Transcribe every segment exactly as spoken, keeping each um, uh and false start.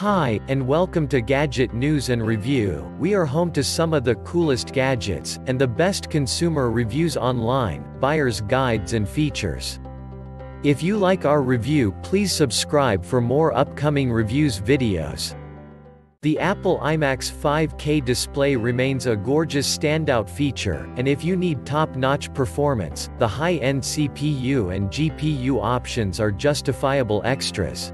Hi, and welcome to Gadget News and Review. We are home to some of the coolest gadgets, and the best consumer reviews online, buyer's guides and features. If you like our review, please subscribe for more upcoming reviews videos. The Apple iMac's five K display remains a gorgeous standout feature, and if you need top-notch performance, the high-end C P U and G P U options are justifiable extras.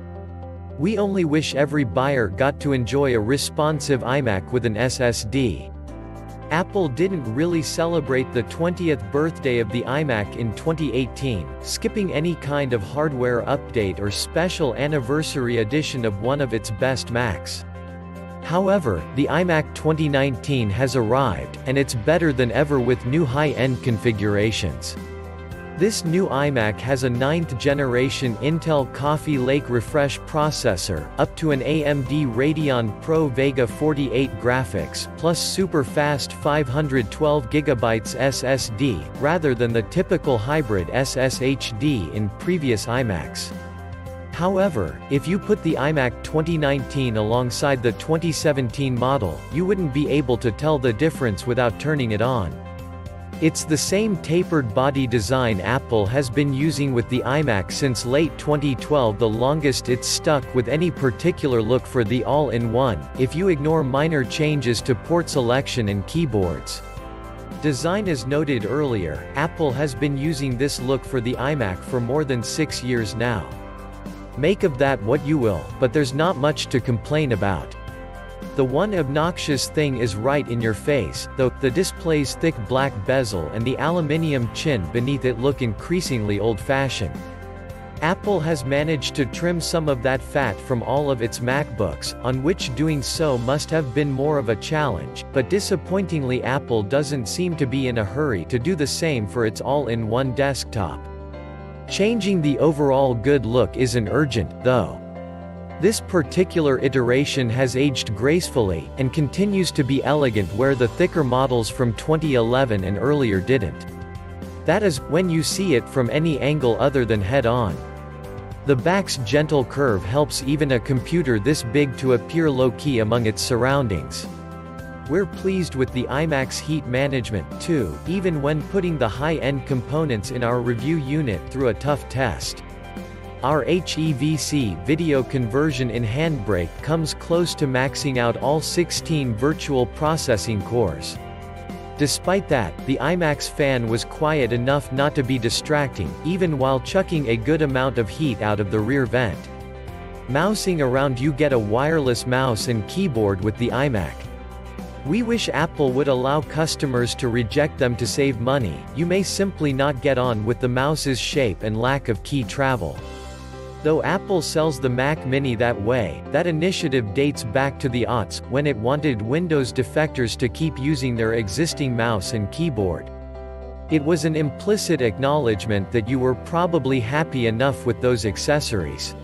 We only wish every buyer got to enjoy a responsive iMac with an S S D. Apple didn't really celebrate the twentieth birthday of the iMac in twenty eighteen, skipping any kind of hardware update or special anniversary edition of one of its best Macs. However, the iMac twenty nineteen has arrived, and it's better than ever with new high-end configurations. This new iMac has a ninth generation Intel Coffee Lake Refresh processor, up to an A M D Radeon Pro Vega forty-eight graphics, plus super-fast five hundred twelve gigabyte S S D, rather than the typical hybrid S S H D in previous iMacs. However, if you put the iMac twenty nineteen alongside the twenty seventeen model, you wouldn't be able to tell the difference without turning it on. It's the same tapered body design Apple has been using with the iMac since late twenty twelve, the longest it's stuck with any particular look for the all-in-one, if you ignore minor changes to port selection and keyboards. Design as noted earlier, Apple has been using this look for the iMac for more than six years now. Make of that what you will, but there's not much to complain about. The one obnoxious thing is right in your face, though, the display's thick black bezel and the aluminium chin beneath it look increasingly old-fashioned. Apple has managed to trim some of that fat from all of its MacBooks, on which doing so must have been more of a challenge, but disappointingly Apple doesn't seem to be in a hurry to do the same for its all-in-one desktop. Changing the overall good look isn't urgent, though. This particular iteration has aged gracefully, and continues to be elegant where the thicker models from twenty eleven and earlier didn't. That is, when you see it from any angle other than head-on. The back's gentle curve helps even a computer this big to appear low-key among its surroundings. We're pleased with the iMac's heat management, too, even when putting the high-end components in our review unit through a tough test. Our H E V C video conversion in Handbrake comes close to maxing out all sixteen virtual processing cores. Despite that, the iMac's fan was quiet enough not to be distracting, even while chucking a good amount of heat out of the rear vent. Mousing around, you get a wireless mouse and keyboard with the iMac. We wish Apple would allow customers to reject them to save money. You may simply not get on with the mouse's shape and lack of key travel. Though Apple sells the Mac mini that way, that initiative dates back to the aughts, when it wanted Windows defectors to keep using their existing mouse and keyboard. It was an implicit acknowledgement that you were probably happy enough with those accessories.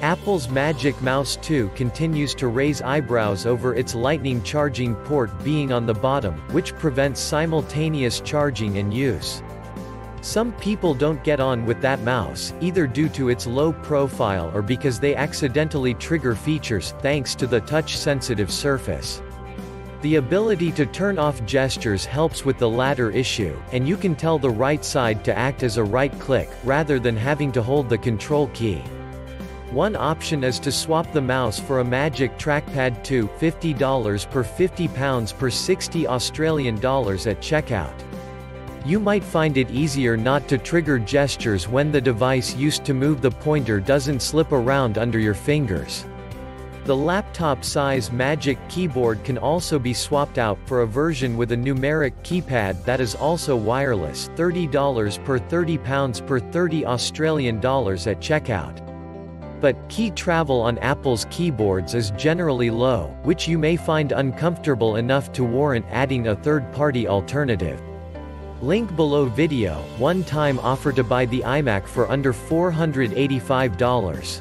Apple's Magic Mouse two continues to raise eyebrows over its lightning charging port being on the bottom, which prevents simultaneous charging and use. Some people don't get on with that mouse, either due to its low profile or because they accidentally trigger features, thanks to the touch-sensitive surface. The ability to turn off gestures helps with the latter issue, and you can tell the right side to act as a right click, rather than having to hold the control key. One option is to swap the mouse for a Magic Trackpad two, fifty dollars per fifty pounds per sixty Australian dollars at checkout. You might find it easier not to trigger gestures when the device used to move the pointer doesn't slip around under your fingers. The laptop-size Magic Keyboard can also be swapped out for a version with a numeric keypad that is also wireless, thirty dollars per thirty pounds per thirty Australian dollars at checkout. But key travel on Apple's keyboards is generally low, which you may find uncomfortable enough to warrant adding a third-party alternative. Link below video, one-time offer to buy the iMac for under four hundred eighty-five dollars.